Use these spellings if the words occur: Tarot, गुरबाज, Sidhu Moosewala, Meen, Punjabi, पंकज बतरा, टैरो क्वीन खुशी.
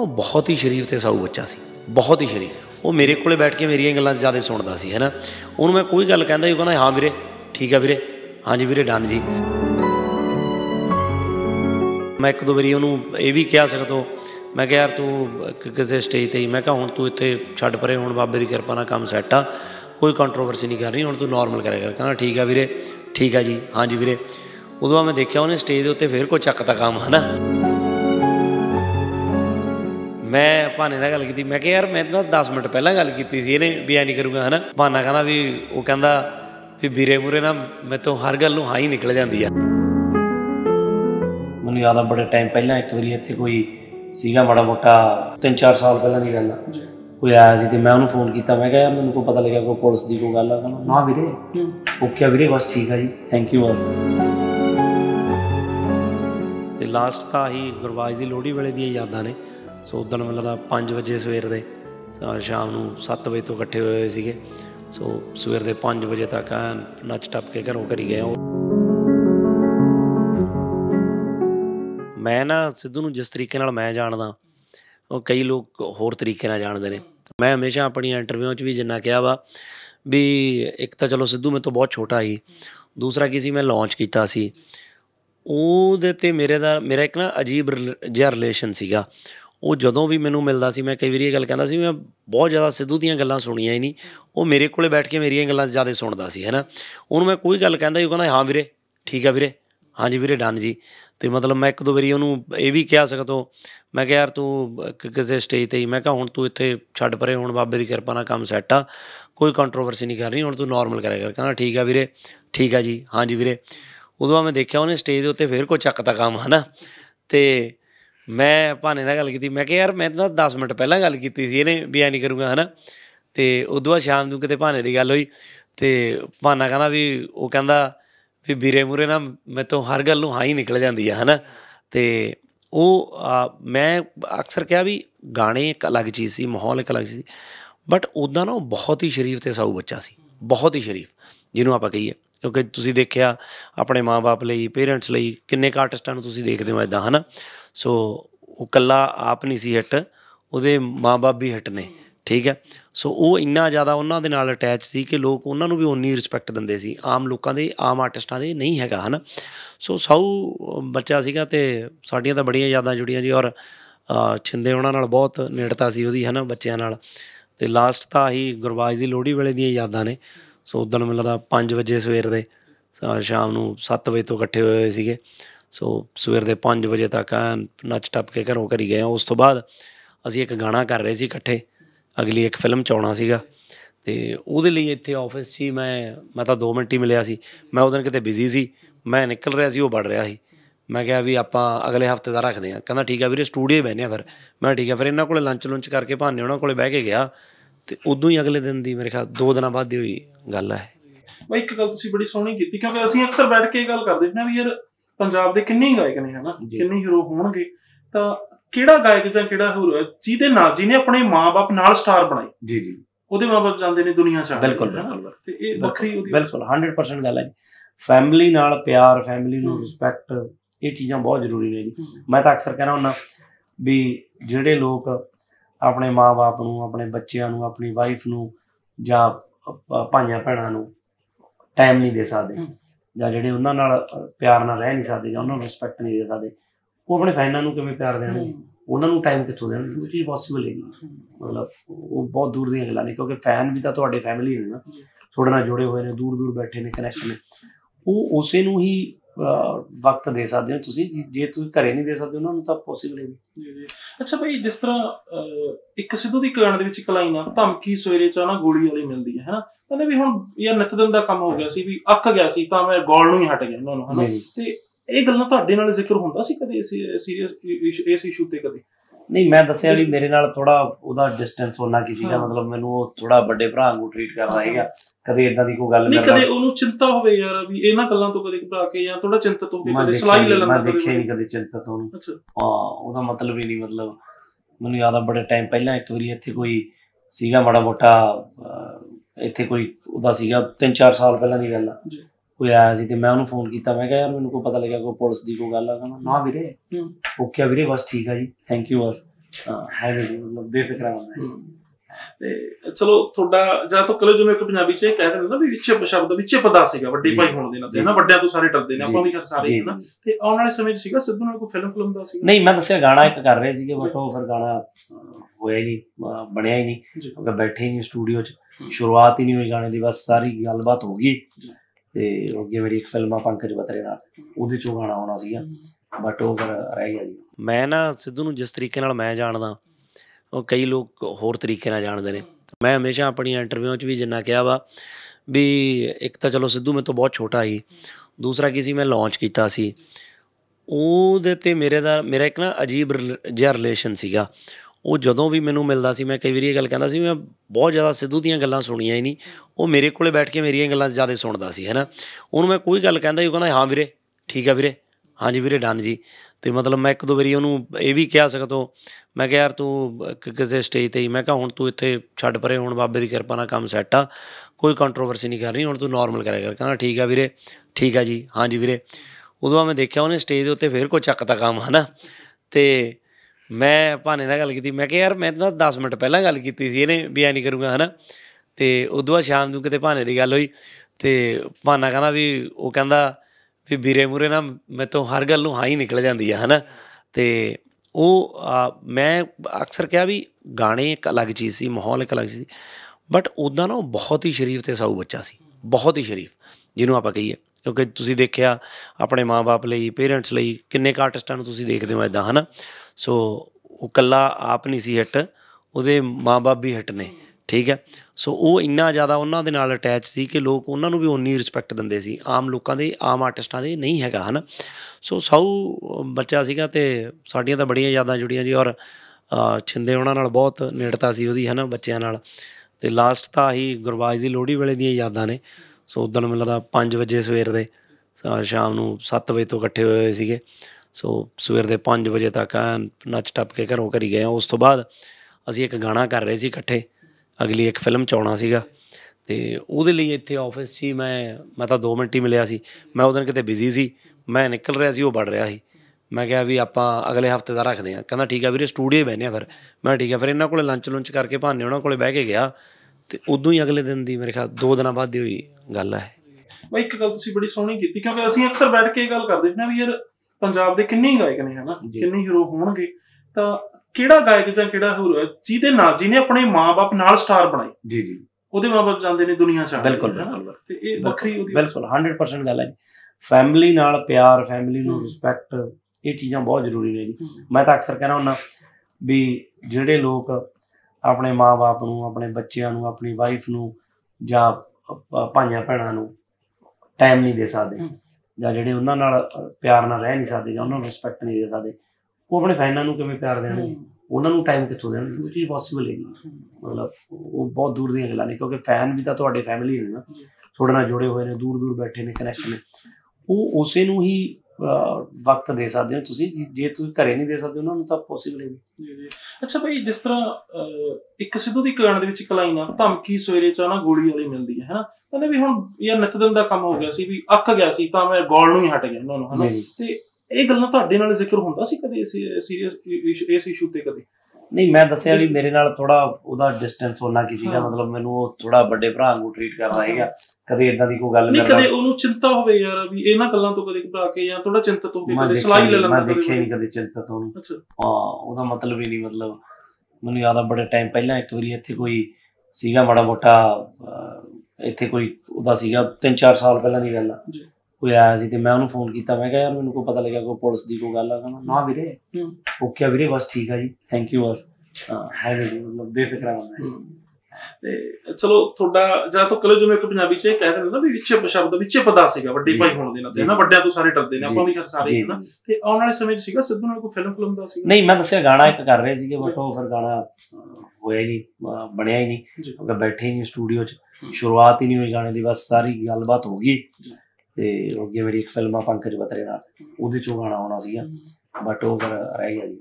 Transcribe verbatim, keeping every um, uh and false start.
वो बहुत ही शरीफ तो साऊ बच्चा सी, बहुत ही शरीफ। वो मेरे कोले बैठ के मेरियां गल्लां ज़्यादा सुनदा सी, है ना। उन्होंने मैं कोई गल कहंदा, कहना हाँ वीरे ठीक है वीरे, हाँ जी वीरे डन जी। मैं एक दो बारी उन्होंने ये भी कह सकता, मैं क्या यार तू किसी स्टेज पर ही, मैं क्या हूँ तू इतने छड़ परे, हूँ बाबे की कृपा ना काम सैट आ, कोई कंट्रोवर्सी नहीं करनी, हूँ तू नॉर्मल करेगा कर। कहना ठीक है वीरे, ठीक है जी, हाँ जी वीरे। उदों बाद मैं देखा उन्हें स्टेज के उत्ते फिर कोई चकता काम, है ना। मैं भाने नाल गल की, मैं क्या यार मैं ना दस मिनट पहला गल की इन्हें भी ऐ नहीं करूँगा, है ना। भाना कहना भी वो कहता भी वीरे मूरे ना मेरे तो हर गल नूं हाँ ही निकल जाती है। मैनूं याद आ बड़े टाइम पहला एक बार इत्थे कोई सीगा माड़ा मोटा, तीन चार साल पहला दी गल आ, कोई आया जी, तो मैं उन्होंने फोन किया, मैं क्या मैंने को पता लगे कोई पुलिस की कोई गल, ना वीरे ओके वीरे बस ठीक है जी थैंक यू बस। तो लास्ट तो ही गुरबाज की लोहड़ी वेले दी यादां ने। सो उदन मैं लगता पाँच बजे सवेर दे, शाम को सत्त बजे तो इकट्ठे हुए हुए। सो सवेर के पाँच बजे तक एन नच टप के घरों करी गए। मैं ना सिद्धू नूं जिस तरीके नाल मैं जानदा, और कई लोग होर तरीके नाल जानते हैं। मैं हमेशा अपनी इंटरव्यू भी जिन्ना कहा वा भी, एक तो चलो सिद्धू मेरे तो बहुत छोटा ही, दूसरा किसी मैं लॉन्च किया सी, उहदे मेरे दा मेरा एक ना अजीब जिहा रिलेशन सीगा। वो जदों भी मैनू मिलता सी, मैं कई बार ये गल कहता सी, मैं बहुत ज़्यादा सिद्धू दियां गल्लां सुनिया ही नहीं, वो मेरे कोले बैठ के मेरियां गल्लां ज़्यादा सुनदा सी, है ना। उहनूं मैं कोई गल कहता, कहना हाँ वीरे ठीक है वीरे, हाँ जी वीरे डन जी। तो मतलब मैं एक दो बारी उन्होंने ये भी कह सकता, मैं क्या यार तू किसी स्टेज पर ही, मैं क्या हूँ तू इतने छड़ परे, हूँ बाबे की कृपा ना काम सैट आ, कोई कंट्रोवर्सी नहीं करनी, हूँ तू नॉर्मल करेगा कर। कहना ठीक है वीरे, ठीक है जी, हाँ जी वीरे। उदों बाद मैं देखा उन्हें स्टेज के उत्ते फिर कोई चकता काम, है ना। तो मैं भाने नाल गल की, मैं क्या यार मैं तो दस मिनट पहला गल की इन्हें भी ऐ नहीं करूँगा, है ना। तो उदों बाद शाम को कितने भाने की गल हुई, तो भाना कहना भी वो कहता भी वीरे मूरे ना मेरे तो हर गल नूं हाँ ही निकल जाती है, है ना। तो वो आ, मैं अक्सर क्या भी गाने एक अलग चीज़ सी, माहौल एक अलग चीज़, बट उदा ना वो बहुत ही शरीफ तो साऊ बच्चा सी, बहुत ही शरीफ जिन्होंने आप कही है। क्योंकि तुसी देखिया अपने माँ बाप लई, पेरेंट्स लई किन्ने आर्टिस्टां नूं तुसी देखदे हो इदां, है ना। सो वो कला आप नहीं सी हिट, उहदे माँ बाप भी हिट ने, ठीक है। सो वो इन्ना ज़्यादा उन्होंने नाल अटैच सी कि लोग उन्होंने भी उन्नी रिस्पैक्ट दिंदे सी, आम लोगों के आम आर्टिस्टां दे नहीं हैगा, है ना। सो साऊ बच्चा सीगा ते साडियां तां बड़ियां यादां जुड़ियां जी। और छिंदे उन्हां नाल बहुत नेड़ता सी उहदी, है ना, बच्चों नाल। ते लास्ट तां ही गुरबाज की लोहड़ी वेले दी यादां ने। सो उदन मैं लगता पाँच बजे सवेर दे, शाम को सत्त बजे तो इकट्ठे हुए हुए सीगे। सो सवेर के पाँच बजे तक एन नच टप के घरों करी गए। उस तो बाद असीं एक गाना कर रहे सी इकट्ठे, अगली एक फिल्म च आना सीगा, ते उहदे लई इत्थे ऑफिस सी, मैं मैं तां दो मिनट ही मिलिया सी, मैं उस दिन किते बिजी सी, मैं निकल रहा सी, वो बढ़ रहा सी। मैं कहा भी आपां अगले हफ्ते दा रखदे आं, कहंदा ठीक है वीरे स्टूडियो बहने फिर। मैं ठीक है फिर इन्हां कोले लंच लुंच करके भाने उन्हां कोले बह के गया, ते उदों ही अगले दिन दी मेरे ख्याल दो दिनां बाद दी होई गल है। भाई एक गल तुसीं बड़ी सोहणी कीती, क्योंकि असीं अक्सर बैठ के गल करदे हां भी यार पंजाब दे किन्ने गायक ने, है ना, किन्ने हीरो होणगे, तां ਕਿਹੜਾ ਗਾਇਕ ਜਾਂ ਕਿਹੜਾ ਹੋਰ ਹੈ ਜਿਹਦੇ ਨਾਲ ਜਿਹਨੇ ਆਪਣੇ ਮਾਪੇ ਨਾਲ ਸਟਾਰ ਬਣਾਈ। ਜੀ ਜੀ ਉਹਦੇ ਮਾਪੇ ਜਾਂਦੇ ਨੇ ਦੁਨੀਆ ਚ। ਬਿਲਕੁਲ ਬਿਲਕੁਲ ਤੇ ਇਹ ਵੱਖਰੀ ਉਹਦੀ ਬਿਲਕੁਲ ਸੌ ਪਰਸੈਂਟ ਗੱਲ ਹੈ ਜੀ। ਫੈਮਿਲੀ ਨਾਲ ਪਿਆਰ, ਫੈਮਿਲੀ ਨੂੰ ਰਿਸਪੈਕਟ, ਇਹ ਚੀਜ਼ਾਂ ਬਹੁਤ ਜ਼ਰੂਰੀ ਨੇ ਜੀ। ਮੈਂ ਤਾਂ ਅਕਸਰ ਕਹਿਣਾ ਹੁੰਦਾ ਵੀ ਜਿਹੜੇ ਲੋਕ ਆਪਣੇ ਮਾਪੇ ਨੂੰ, ਆਪਣੇ ਬੱਚਿਆਂ ਨੂੰ, ਆਪਣੀ ਵਾਈਫ ਨੂੰ ਜਾਂ ਭਾਈਆਂ ਭੈਣਾਂ ਨੂੰ ਟਾਈਮ ਨਹੀਂ ਦੇ ਸਕਦੇ, ਜਾਂ ਜਿਹੜੇ ਉਹਨਾਂ ਨਾਲ ਪਿਆਰ ਨਾਲ ਰਹਿ ਨਹੀਂ ਸਕਦੇ, ਜਾਂ ਉਹਨਾਂ ਨੂੰ ਰਿਸਪੈਕਟ ਨਹੀਂ ਦੇ ਸਕਦੇ, वो अपने फैनां नूं किवें प्यार देणगे, उन्हां नूं टाइम कित्थों देणगे। वो चीज़ पॉसीबल है नहीं, मतलब वो बहुत दूर दी गल्लां ने, क्योंकि फैन भी तां तुहाडे फैमिली ने ना, तुहाडे नाल जुड़े हुए ने, दूर दूर बैठे ने, कनैक्ट ने, वो उसे नूं ही वक्त दे सकदे हो तुसीं। जे तुसीं घरे नहीं दे सकदे उन्हां नूं तां पॉसीबल है नहीं। अच्छा भाई जिस तरह एक सिद्धू दी गाने दे विच कलाइन आ धमकी सवेरे चा ना गोली वाली मिलदी है, है ना। कहंदे भी हुण यार नित दिन दा काम हो गया सी, भी अक गया सी तां मैं गोल नूं ही हट गया उन्हां नूं, है ना। ते ਇਹ ਗੱਲਾਂ ਤੁਹਾਡੇ ਨਾਲ ਜ਼ਿਕਰ ਹੁੰਦਾ ਸੀ ਕਦੇ ਇਸ ਸੀਰੀਅਸ ਇਸ ਇਸ਼ੂ ਤੇ? ਕਦੇ ਨਹੀਂ। ਮੈਂ ਦੱਸਿਆ ਵੀ ਮੇਰੇ ਨਾਲ ਥੋੜਾ ਉਹਦਾ ਡਿਸਟੈਂਸ ਹੋਣਾ ਕਿਸੇ ਦਾ, ਮਤਲਬ ਮੈਨੂੰ ਉਹ ਥੋੜਾ ਵੱਡੇ ਭਰਾ ਨੂੰ ਟ੍ਰੀਟ ਕਰਦਾ ਹੈਗਾ। ਕਦੇ ਇਦਾਂ ਦੀ ਕੋਈ ਗੱਲ ਨਹੀਂ, ਕਦੇ ਉਹਨੂੰ ਚਿੰਤਾ ਹੋਵੇ ਯਾਰ ਵੀ ਇਹਨਾਂ ਗੱਲਾਂ ਤੋਂ ਕਦੇ ਘਬਰਾ ਕੇ ਜਾਂ ਥੋੜਾ ਚਿੰਤਤ ਹੋ ਕੇ ਕਦੇ ਸਲਾਈ ਲੈ ਲੈਂਦਾ। ਮੈਂ ਦੇਖਿਆ ਨਹੀਂ ਕਦੇ ਚਿੰਤਤ ਉਹਨੂੰ। ਅੱਛਾ ਹਾਂ, ਉਹਦਾ ਮਤਲਬ ਹੀ ਨਹੀਂ। ਮਤਲਬ ਮੈਨੂੰ ਯਾਦ ਆ ਬੜੇ ਟਾਈਮ ਪਹਿਲਾਂ ਇੱਕ ਵਾਰੀ ਇੱਥੇ ਕੋਈ ਸੀਗਾ ਮਾੜਾ ਮੋਟਾ, ਇੱਥੇ ਕੋਈ ਉਹਦਾ ਸੀਗਾ ਤਿੰਨ ਚਾਰ ਸਾਲ ਪਹਿਲਾਂ ਦੀ ਗੱਲ ਆ, कोई आया जी, तो मैं उन्होंने फोन किया, मैं क्या यार मैंने को पता लगे कोई पुलिस की कोई गल आ, कहना ना वीरे ओके वीरे बस ठीक है जी थैंक यू बस। मतलब बेफिक्रा होना है। चलो थोड़ा जरा तो कॉलेज में ਪੰਜਾਬੀ ਚ ਕਹਿ ਰਹੇ ਨੇ ਨਾ ਵੀ ਵਿਚੇ ਸ਼ਬਦ ਵਿੱਚੇ ਪਦਾ ਸੀਗਾ ਵੱਡੇ ਭਾਈ ਹੋਣ ਦੇਣਾ ਤੇ ਨਾ ਵੱਡਿਆਂ ਤੋਂ ਸਾਰੇ ਡਰਦੇ ਨੇ ਆਪਾਂ ਵੀ ਖੈਰ ਸਾਰੇ ਹੈ ਨਾ। ਤੇ ਆਉਣ ਵਾਲੇ ਸਮੇਂ ਚ ਸੀਗਾ ਸਿੱਧੂ ਨਾਲ ਕੋਈ ਫਿਲਮ ਫਿਲਮ ਦਾ ਸੀਗਾ? ਨਹੀਂ, ਮੈਂ ਦੱਸਿਆ ਗਾਣਾ ਇੱਕ ਕਰ ਰਹੇ ਸੀਗੇ ਬਟ ਉਹ ਫਿਰ ਗਾਣਾ ਹੋਇਆ ਹੀ ਨਹੀਂ, ਬਣਿਆ ਹੀ ਨਹੀਂ। ਉਹ ਬੈਠੇ ਹੀ ਸਟੂਡੀਓ ਚ ਸ਼ੁਰੂਆਤ ਹੀ ਨਹੀਂ ਹੋਈ ਗਾਣੇ ਦੀ, ਬਸ ਸਾਰੀ ਗੱਲਬਾਤ ਹੋ ਗਈ। ਤੇ ਅੱਗੇ ਮੇਰੀ ਇੱਕ ਫਿਲਮ ਆ ਪੰਕਜ ਬਤਰੇ ਨਾਲ, ਉਹਦੇ ਚੋਂ ਗਾਣਾ ਆਉਣਾ ਸੀਗਾ ਬਟ ਉਹ ਫਿਰ ਰਹਿ ਗਿਆ। ਮੈਂ ਨਾ ਸਿੱਧੂ ਨੂੰ ਜਿਸ ਤਰੀਕੇ ਨਾਲ ਮੈਂ ਜਾਣਦਾ ਉਹ ਕਈ ਲੋਕ ਹੋਰ ਤਰੀਕੇ ਨਾਲ ਜਾਣਦੇ ਨੇ। ਮੈਂ ਹਮੇਸ਼ਾ ਆਪਣੀਆਂ ਇੰਟਰਵਿਊਆਂ 'ਚ ਵੀ ਜਿੰਨਾ ਕਿਹਾ ਵਾ ਵੀ ਇੱਕ ਤਾਂ ਚਲੋ ਸਿੱਧੂ ਮੇਰੇ ਤੋਂ ਬਹੁਤ ਛੋਟਾ ਸੀ, ਦੂਸਰਾ ਕੀ ਸੀ ਮੈਂ ਲਾਂਚ ਕੀਤਾ ਸੀ ਉਹਦੇ 'ਤੇ ਮੇਰੇ ਦਾ ਮੇਰਾ ਇੱਕ ਨਾ ਅਜੀਬ ਜਿਹਾ ਰਿਲੇਸ਼ਨ ਸੀਗਾ। ਉਹ ਜਦੋਂ ਵੀ ਮੈਨੂੰ ਮਿਲਦਾ ਸੀ ਮੈਂ ਕਈ ਵਾਰੀ ਇਹ ਗੱਲ ਕਹਿੰਦਾ ਸੀ ਮੈਂ ਬਹੁਤ ਜ਼ਿਆਦਾ ਸਿੱਧੂ ਦੀਆਂ ਗੱਲਾਂ ਸੁਣੀਆਂ ਹੀ ਨਹੀਂ, ਉਹ ਮੇਰੇ ਕੋਲੇ ਬੈਠ ਕੇ ਮੇਰੀਆਂ ਗੱਲਾਂ ਜ਼ਿਆਦਾ ਸੁਣਦਾ ਸੀ, ਹੈ ਨਾ। ਉਹਨੂੰ ਮੈਂ ਕੋਈ ਗੱਲ ਕਹਿੰਦਾ ਉਹ ਕਹਿੰਦਾ ਹਾਂ ਵੀਰੇ ਠੀਕ ਆ ਵੀਰੇ, हाँ जी वीरे डन जी। तो मतलब मैं एक दो बारी उन्होंने ये भी कह सकता मैं क्या यार तू किसी स्टेज पर ही मैं क्या हूँ तू इतने छड़ परे हूँ बाबे की कृपा ना काम सैट आ, कोई कंट्रोवर्सी नहीं कर रही हूँ तू नॉर्मल करा कर। कहना ठीक है वीरे, ठीक है जी, हाँ जी वीरे। उदों बाद मैं देखा उन्हें स्टेज के उत्ते फिर कोई चकता काम है ना। तो मैं भाने ने गल की, मैं क्या यार मैं तो दस मिनट पहला गल की भी ऐ नहीं करूँगा, है ना। तो उदों बाद शाम को कितने भाने की गल हुई तो भाना कहना भी वो कहता ਵੀ ਵੀਰੇ ਮੂਹਰੇ ਨਾ ਮੇਰੇ ਤੋਂ ਹਰ ਗੱਲ ਨੂੰ ਹਾਂ ਹੀ ਨਿਕਲ ਜਾਂਦੀ ਆ, ਹੈ ਨਾ। ਅਤੇ ਉਹ ਮੈਂ ਅਕਸਰ ਕਿਹਾ ਵੀ ਗਾਣੇ ਇੱਕ ਅਲੱਗ ਚੀਜ਼ ਸੀ, ਮਾਹੌਲ ਇੱਕ ਅਲੱਗ ਸੀ, ਬਟ ਉੱਦਾਂ ਨਾ ਉਹ ਬਹੁਤ ਹੀ ਸ਼ਰੀਫ ਅਤੇ ਸਾਊ ਬੱਚਾ ਸੀ, ਬਹੁਤ ਹੀ ਸ਼ਰੀਫ ਜਿਹਨੂੰ ਆਪਾਂ ਕਹੀਏ। ਕਿਉਂਕਿ ਤੁਸੀਂ ਦੇਖਿਆ ਆਪਣੇ ਮਾਂ ਬਾਪ ਲਈ, ਪੇਰੈਂਟਸ ਲਈ ਕਿੰਨੇ ਕੁ ਆਰਟਿਸਟਾਂ ਨੂੰ ਤੁਸੀਂ ਦੇਖਦੇ ਹੋ ਇੱਦਾਂ, ਹੈ ਨਾ। ਸੋ ਉਹ ਇਕੱਲਾ ਆਪ ਨਹੀਂ ਸੀ ਹਿੱਟ, ਉਹਦੇ ਮਾਂ ਬਾਪ ਵੀ ਹਿੱਟ ਨੇ, ठीक है। सो वो इन्ना ज़्यादा उन्होंने नाल अटैच सी कि लोग उन्होंने भी उन्नी रिस्पैक्ट दिंदे सी, आम लोगों के आम आर्टिस्टां दे नहीं हैगा, है ना। सो साऊ बच्चा सीगा ते साडियां तां बड़ियां यादां जुड़ियां जी। और छिंदे उन्हां नाल बहुत नेड़ता सी उहदी, है ना, बच्चों नाल। ते लास्ट तां ही गुरबाज दी लोहड़ी वेले दीयां यादां ने। सो उदण मैनूं लगदा पाँच वजे सवेर दे शाम नूं सत्त वजे तों इकट्ठे होए सीगे। सो सवेर दे पाँच वजे तक नच टप के घरों घरी गए। उस तों बाद असीं इक गाणा कर रहे सी इकट्ठे, अगली एक फिल्म च आना सीगा। ते उहदे लई इत्थे ऑफिस सी मैं मैं तां दो मिनट ही मिलिया सी, मैं उस दिन कितें बिजी सी, मैं निकल रहा सी, वो बढ़ रहा सी। मैं कहा भी आपां अगले हफ्ते दा रखदे आं। कहंदा ठीक है वीरे, स्टूडियो बहने आ। फिर मैं ठीक है फिर इन्हां कोले लंच लुंच करके भाने उन्हां कोले बह के गया। ते उदों ही अगले दिन दी मेरे ख्याल दो दिनां बाद दी होई गल है। भाई एक गल तुसीं बड़ी सोहणी कीती, क्योंकि असीं अक्सर बैठ के गल करदे हां भी यार पंजाब दे किन्ने गायक ने, है ना, किन्ने हीरो होणगे। तां ਕਿਹੜਾ ਗਾਇਕ ਜਾਂ ਕਿਹੜਾ ਹੋਰ ਜਿਹਦੇ ਨਾਲ ਜਿਹਨੇ ਆਪਣੇ ਮਾਂ-ਬਾਪ ਨਾਲ ਸਟਾਰ ਬਣਾਈ, ਜੀ ਜੀ ਉਹਦੇ ਮਾਂ-ਬਾਪ ਜਾਂਦੇ ਨੇ ਦੁਨੀਆ ਚ। ਬਿਲਕੁਲ ਬਿਲਕੁਲ, ਤੇ ਇਹ ਵੱਖਰੀ ਉਹਦੀ ਬਿਲਕੁਲ ਸੌ ਪਰਸੈਂਟ ਗੱਲ ਹੈ ਜੀ। ਫੈਮਿਲੀ ਨਾਲ ਪਿਆਰ, ਫੈਮਿਲੀ ਨੂੰ ਰਿਸਪੈਕਟ, ਇਹ ਚੀਜ਼ਾਂ ਬਹੁਤ ਜ਼ਰੂਰੀ ਨੇ ਜੀ। ਮੈਂ ਤਾਂ ਅਕਸਰ ਕਹਿਣਾ ਹੁੰਦਾ ਵੀ ਜਿਹੜੇ ਲੋਕ ਆਪਣੇ ਮਾਂ-ਬਾਪ ਨੂੰ, ਆਪਣੇ ਬੱਚਿਆਂ ਨੂੰ, ਆਪਣੀ ਵਾਈਫ ਨੂੰ ਜਾਂ ਭਾਈਆਂ ਭੈਣਾਂ ਨੂੰ ਟਾਈਮ ਨਹੀਂ ਦੇ ਸਕਦੇ, ਜਾਂ ਜਿਹੜੇ ਉਹਨਾਂ ਨਾਲ ਪਿਆਰ ਨਾਲ ਰਹਿ ਨਹੀਂ ਸਕਦੇ, ਜਾਂ ਉਹਨਾਂ ਨੂੰ ਰਿਸਪੈਕਟ ਨਹੀਂ ਦੇ ਸਕਦੇ, ਉਹ ਆਪਣੇ ਫੈਨਾਂ ਨੂੰ ਕਿਵੇਂ ਪਿਆਰ ਦੇਣਗੇ? ਉਹਨਾਂ ਨੂੰ ਟਾਈਮ ਕਿੱਥੋਂ ਦੇਣਗੇ? ਉਹ ਚੀਜ਼ ਪੋਸੀਬਲ ਹੀ ਨਹੀਂ। ਮਤਲਬ ਉਹ ਬਹੁਤ ਦੂਰ ਦੀਆਂ ਗੱਲਾਂ ਨੇ, ਕਿਉਂਕਿ ਫੈਨ ਵੀ ਤਾਂ ਤੁਹਾਡੇ ਫੈਮਿਲੀ ਨੇ ਨਾ, ਤੁਹਾਡੇ ਨਾਲ ਜੁੜੇ ਹੋਏ ਨੇ, ਦੂਰ ਦੂਰ ਬੈਠੇ ਨੇ, ਕਨੈਕਸ਼ਨ ਨੇ। ਉਹ ਉਸੇ ਨੂੰ ਹੀ ਵਕਤ ਦੇ ਸਕਦੇ ਹੋ ਤੁਸੀਂ, ਜੇ ਤੁਸੀਂ ਘਰੇ ਨਹੀਂ ਦੇ ਸਕਦੇ ਉਹਨਾਂ ਨੂੰ ਤਾਂ ਪੋਸੀਬਲ ਹੀ ਨਹੀਂ। ਅੱਛਾ ਭਾਈ, ਜਿਸ ਤਰ੍ਹਾਂ ਇੱਕ ਸਿੱਧੂ ਦੀ ਗਾਣੇ ਦੇ ਵਿੱਚ ਇੱਕ ਲਾਈਨ ਆ, ਧਮਕੀ ਸਵੇਰੇ ਚਾਹ ਨਾ ਗੋਲੀ ਵਾਲੀ ਮਿਲਦੀ ਹੈ, ਹੈ ਨਾ। ਕਹਿੰਦੇ ਵੀ ਹੁਣ ਯਾਰ ਨਿੱਤ ਦਿਨ ਦਾ ਕੰਮ ਹੋ ਗਿਆ ਸੀ, ਵੀ ਅੱਕ ਗਿਆ ਸੀ ਤਾਂ ਮੈਂ ਗੋਲ ਨੂੰ ਹੀ ਹਟ ਗਿਆ ਉਹਨਾਂ ਨੂੰ, ਹੈ ਨਾ। ਤੇ ਇਹ ਗੱਲਾਂ ਤੁਹਾਡੇ ਨਾਲ ਜ਼ਿਕਰ ਹੁੰਦਾ ਸੀ ਕਦੇ ਸੀਰੀਅਸ ਇਸ ਇਸ਼ੂ ਤੇ? ਕਦੇ ਨਹੀਂ। ਮੈਂ ਦੱਸਿਆ ਵੀ ਮੇਰੇ ਨਾਲ ਥੋੜਾ ਉਹਦਾ ਡਿਸਟੈਂਸ ਹੋਣਾ ਕਿਸੇ ਦਾ, ਮਤਲਬ ਮੈਨੂੰ ਉਹ ਥੋੜਾ ਵੱਡੇ ਭਰਾ ਨੂੰ ਟ੍ਰੀਟ ਕਰਦਾ ਹੈਗਾ। ਕਦੇ ਇਦਾਂ ਦੀ ਕੋਈ ਗੱਲ ਨਹੀਂ, ਕਦੇ ਉਹਨੂੰ ਚਿੰਤਾ ਹੋਵੇ ਯਾਰ ਵੀ ਇਹਨਾਂ ਗੱਲਾਂ ਤੋਂ ਕਦੇ ਘਬਰਾ ਕੇ ਜਾਂ ਥੋੜਾ ਚਿੰਤਤ ਹੋ ਕੇ ਕਦੇ ਸਲਾਈ ਲੈ ਲੈਂਦਾ। ਮੈਂ ਦੇਖਿਆ ਨਹੀਂ ਕਦੇ ਚਿੰਤਤ ਹੋਣ। ਅੱਛਾ, ਹਾਂ ਉਹਦਾ ਮਤਲਬ ਹੀ ਨਹੀਂ। ਮਤਲਬ ਮੈਨੂੰ ਯਾਦ ਆ ਬੜੇ ਟਾਈਮ ਪਹਿਲਾਂ ਇੱਕ ਵਾਰੀ ਇੱਥੇ ਕੋਈ ਸੀਗਾ ਮਾੜਾ ਮੋਟਾ, ਇੱਥੇ ਕੋਈ ਉਹਦਾ ਸੀਗਾ ਤਿੰਨ ਚਾਰ ਸਾਲ ਪਹਿਲਾਂ ਦੀ ਗੱਲ ਆ, कोई आया जी। तो मैं उन्होंने फोन किया, मैं यार मैंने कोई पता लगे कोई पुलिस की कोई गल है। कहना ना वीरे ओके वीरे बस ठीक है जी, थैंक यू बस, है मतलब बेफिक्रा बंदा है। ਤੇ ਚਲੋ ਥੋੜਾ ਜਾਂ ਤਾਂ ਕਲੇਜ ਵਿੱਚ ਪੰਜਾਬੀ ਚ ਕਹਿ ਰਹੇ ਨੇ ਨਾ ਵੀ ਵਿੱਚੇ ਸ਼ਬਦ ਵਿੱਚੇ ਪਦਾ ਸੀਗਾ ਵੱਡੇ ਭਾਈ ਹੋਣ ਦੇਣਾ ਤੇ ਨਾ ਵੱਡਿਆਂ ਤੋਂ ਸਾਰੇ ਡਰਦੇ ਨੇ, ਆਪਾਂ ਵੀ ਖੈਰ ਸਾਰੇ ਹੈ ਨਾ। ਤੇ ਆਉਣ ਵਾਲੇ ਸਮੇਂ ਚ ਸੀਗਾ ਸਿੱਧੂ ਨਾਲ ਕੋਈ ਫਿਲਮ ਫਿਲਮ ਦਾ ਸੀਗਾ? ਨਹੀਂ, ਮੈਂ ਦੱਸਿਆ ਗਾਣਾ ਇੱਕ ਕਰ ਰਹੇ ਸੀਗੇ ਬਟ ਉਹ ਫਿਰ ਗਾਣਾ ਹੋਇਆ ਹੀ ਨਹੀਂ, ਬਣਿਆ ਹੀ ਨਹੀਂ। ਉਹ ਬੈਠੇ ਹੀ ਸਟੂਡੀਓ ਚ ਸ਼ੁਰੂਆਤ ਹੀ ਨਹੀਂ ਹੋਈ ਗਾਣੇ ਦੀ, ਬਸ ਸਾਰੀ ਗੱਲਬਾਤ ਹੋ ਗਈ। ਤੇ ਅੱਗੇ ਮੇਰੀ ਇੱਕ ਫਿਲਮ ਆ ਪੰਕਜ ਬਤਰੇ ਨਾਲ, ਉਹਦੇ ਚੋਂ ਗਾਣਾ ਆਉਣਾ ਸੀਗਾ ਬਟ ਉਹ ਫਿਰ ਰਹਿ ਗਿਆ ਜੀ।